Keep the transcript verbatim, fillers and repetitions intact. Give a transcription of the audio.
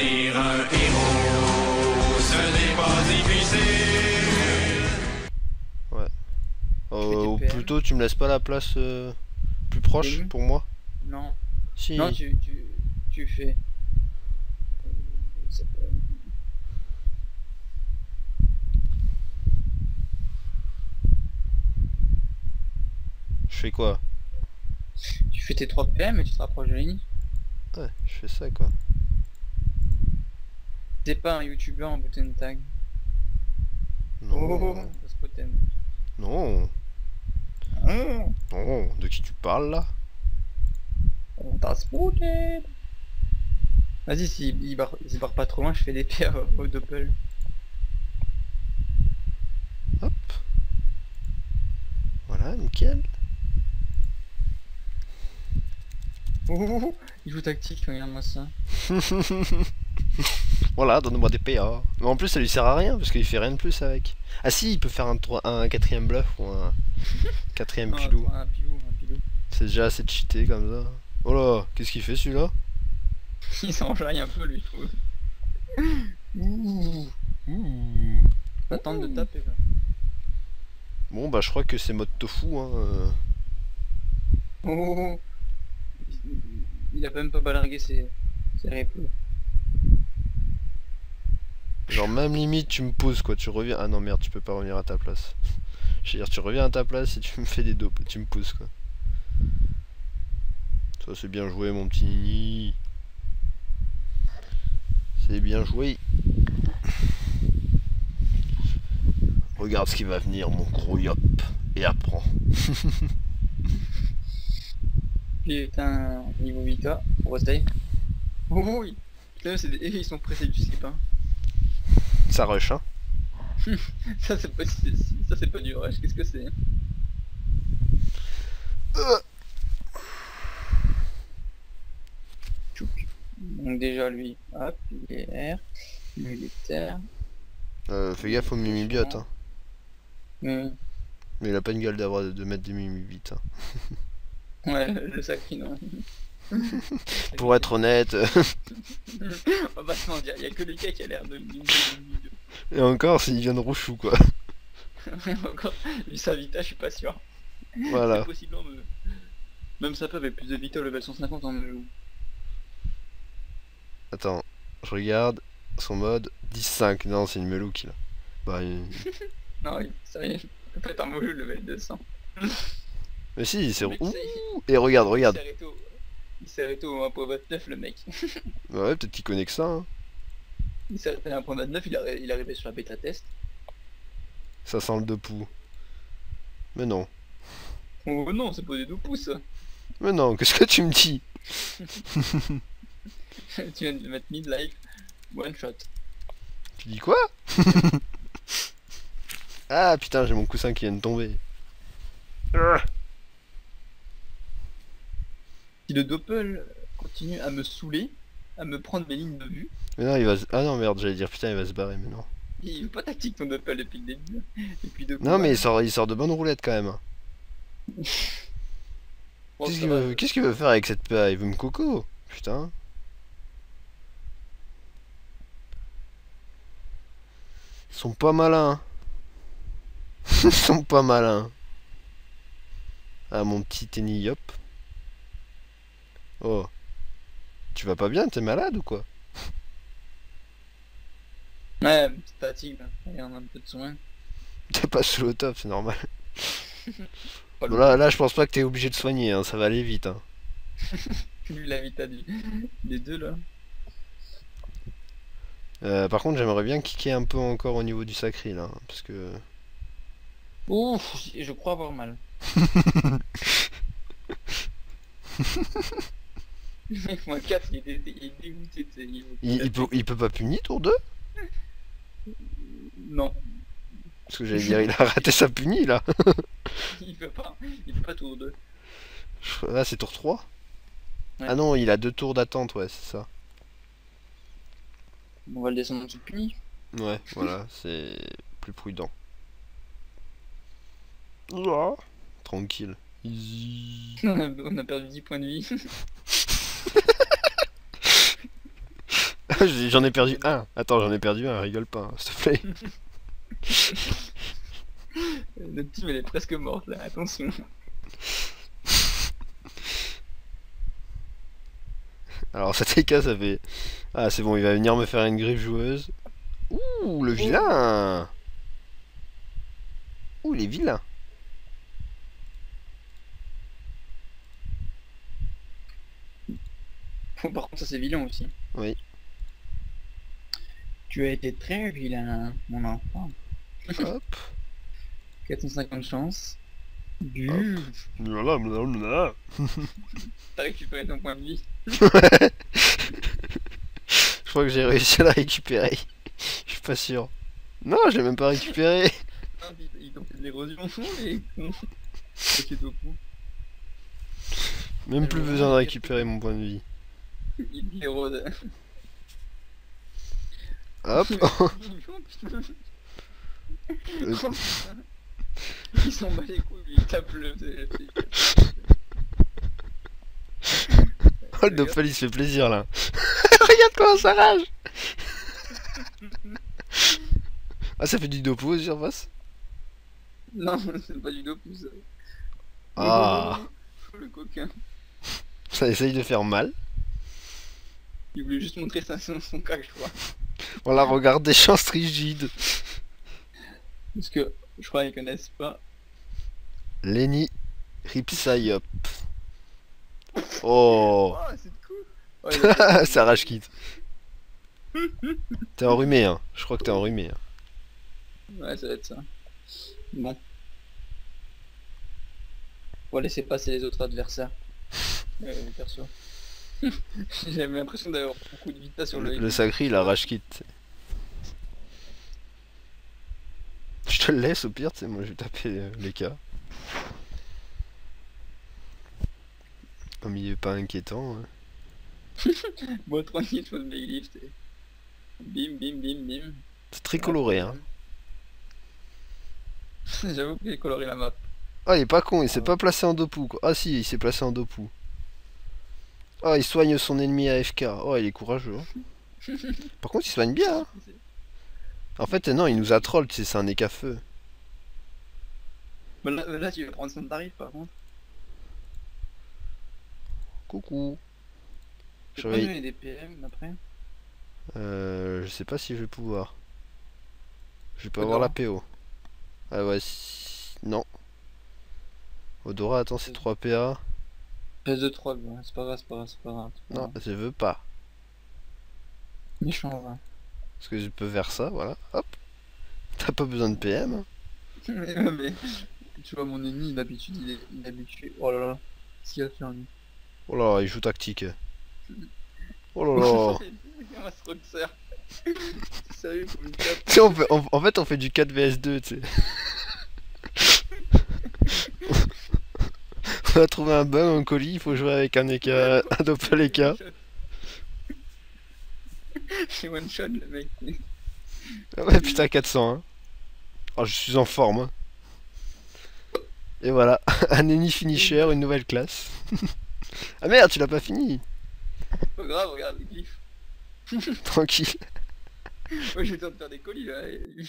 devenir un héros, ce n'est pas difficile. Ouais. Euh, ou plutôt, tu me laisses pas la place euh, plus proche pour moi? Non. Si. Non, tu, tu, tu fais. Je fais quoi? Tu fais tes trois P M et tu te rapproches de la ligne. Ouais, je fais ça quoi. T'es pas un youtubeur en button tag. Non. Oh, parce que t'aimes. Non. Non. Non. De qui tu parles là? On t'a spouté. Vas-y, s'il il barre, il barre pas trop loin, je fais des P A au doppel. Hop. Voilà, nickel. Oh, il joue tactique, regarde-moi ça. Voilà, donne-moi des P A. Mais en plus, ça lui sert à rien parce qu'il fait rien de plus avec. Ah si, il peut faire un, un quatrième bluff ou un quatrième pilou. Un pilou, un pilou. C'est déjà assez cheaté comme ça. Oh là, qu'est-ce qu'il fait celui-là? Il s'enjaille un peu lui, je trouve. Ouh, ouh. Ça tente de taper là. Bon, bah, je crois que c'est mode tofu. Hein. Oh. Il a même pas balargué ses, ses réponses. Genre même limite tu me poses quoi, tu reviens... Ah non merde, tu peux pas revenir à ta place. Je veux dire, tu reviens à ta place et tu me fais des dos, tu me pousses quoi. Ça c'est bien joué mon petit nini. C'est bien joué. Regarde ce qui va venir mon gros Iop et apprends. Putain, niveau huit K, grosse dive. Oh oui, putain, c'est des... ils sont pressés du slip hein. Ça rush hein. Ça c'est pas... ça c'est pas du rush, qu'est-ce que c'est? Donc déjà lui, hop, il est R, il est terre. Euh, fais gaffe au mimibiote hein. Mmh. Mais il a pas une gueule d'avoir de mettre des mimibites hein. Ouais, le sacrieur. Pour être honnête. On va se mentir, il n'y a que le gars qui a l'air de... Et encore, s'il vient de Rochou, quoi. Encore, lui, sa vita, je suis pas sûr. Voilà. Possiblement, me... même ça peut avec plus de vita au level cent cinquante en jeu. Attends, je regarde son mode dix cinq. Non, c'est une melouque, là. Bah, il... non, sérieux, ça peut être un mot jeu, le level deux cents. Mais si, c'est... Et regarde, regarde. Il s'est arrêté au un point vingt-neuf le mec. Ouais, peut-être qu'il connaît que ça. Hein. Il s'est arrêté à un point vingt-neuf, il, arri il est arrivé sur la bêta test. Ça sent le deux poux. Mais non. Oh non, c'est pas des deux poux ça. Mais non, qu'est-ce que tu me dis? Tu viens de mettre mid-life, one shot. Tu dis quoi? Ah putain, j'ai mon coussin qui vient de tomber. Urgh. Si le doppel continue à me saouler, à me prendre mes lignes de vue... Mais non, il va se... Ah non, merde, j'allais dire putain, il va se barrer, mais non. Il veut pas tactique ton doppel depuis le début. Depuis deux coups, non, mais hein. il, sort, il sort de bonnes roulettes quand même. Bon, qu'est-ce qu'il veut... Qu'est-ce qu'il veut faire avec cette P A? Il veut me coco, putain. Ils sont pas malins. Ils sont pas malins. Ah, mon petit Eniripsa. Oh, tu vas pas bien, t'es malade ou quoi? Ouais, petite fatigue, regarde un peu de soin. T'es pas sous le top, c'est normal. Bon, là, là, je pense pas que t'es obligé de soigner, hein, ça va aller vite. Hein. Vu la vita du... des deux là. Euh, par contre, j'aimerais bien kicker un peu encore au niveau du sacré là, parce que... Ouf, je crois avoir mal. Mec, moi quatre, il est dégoûté. Il, il, il, peut, il peut pas punir tour deux? Non. Parce que j'allais dire, il a raté sa punie là. Il peut pas, il peut pas tour deux. Là c'est tour trois ouais. Ah non, il a deux tours d'attente, ouais, c'est ça. On va le descendre en dessous de punie. Ouais, voilà, c'est plus prudent. Oh. Tranquille. Easy. On, a, on a perdu dix points de vie. J'en ai perdu un. Attends, j'en ai perdu un, rigole pas, hein, s'il te plaît. Notre team elle est presque morte là, attention. Alors cet éca ça fait... Ah c'est bon, il va venir me faire une griffe joueuse. Ouh, le vilain. Ouh, il est vilain. Oh, par contre ça c'est vilain aussi. Oui. Tu as été très vilain, mon enfant. Hop. quatre cent cinquante chances. Du. T'as récupéré ton point de vie. Je crois que j'ai réussi à la récupérer. Je suis pas sûr. Non, je l'ai même pas récupéré. Il tente de l'érosion, mais même plus besoin de récupérer mon point de vie. Il l'érode. Hop. Euh... Il s'en bat les couilles, il tape le... Oh, le Dopal il se fait plaisir là. Regarde comment ça rage. Ah, ça fait du dopo sur face. Non, c'est pas du dopo ça. Ah, le coquin. Ça essaye de faire mal. Il voulait juste montrer sa, son, son cac, je crois. Voilà, regarde des chances rigides. Parce que je crois qu'ils connaissent pas. Eniripsa Iop. Oh, oh c'est cool. Oh, ça rage quitte. T'es enrhumé, hein. Je crois que t'es enrhumé. Hein. Ouais, ça va être ça. Bon. On va laisser passer les autres adversaires. Euh, perso. J'ai l'impression d'avoir beaucoup de vitesse sur le... Le, le sacré, il a rage quitte. Je te le laisse au pire, tu sais, moi je vais taper les cas. Comme il est pas inquiétant. Hein. Bon, tranquille, je fais le big lift. Et... Bim, bim, bim, bim. C'est très coloré, hein. J'avoue qu'il est coloré la map. Ah, il est pas con, il s'est pas placé en dopou, quoi. Ah si, il s'est placé en dopou. Ah, il soigne son ennemi A F K. Oh, il est courageux. Hein. Par contre, il soigne bien. Hein. En fait, non, il nous a troll, tu sais, c'est un écafeu. Bah là, là, tu vas prendre son tarif, par contre. Coucou. Je vais donner des P M après. Euh, je sais pas si je vais pouvoir. Je vais pas avoir la P O. Ah ouais, si... non. Odorat, attends, c'est trois P A. P S deux trois, c'est pas grave, c'est pas grave, c'est pas grave. Non, je veux pas. Méchant, ouais. Parce que je peux faire ça, voilà, hop. T'as pas besoin de P M. Mais, mais tu vois, mon ennemi, d'habitude, il est inhabitué. Oh là là, qu'est-ce qu'il a fait en lui? Oh là là, il joue tactique. Oh là là. Sérieux, pour une tape. Tu sais, on fait, on, en fait, on fait du quatre V S deux, tu sais. On a trouvé un bug, un colis, il faut jouer avec un éca, un dopal éca. C'est one shot le mec. Ah ouais putain quatre cents hein. Oh je suis en forme hein. Et voilà, un ennemi finisher, une nouvelle classe. Ah merde tu l'as pas fini. Pas grave, regarde le glyph. Tranquille. Moi je vais te faire des colis là.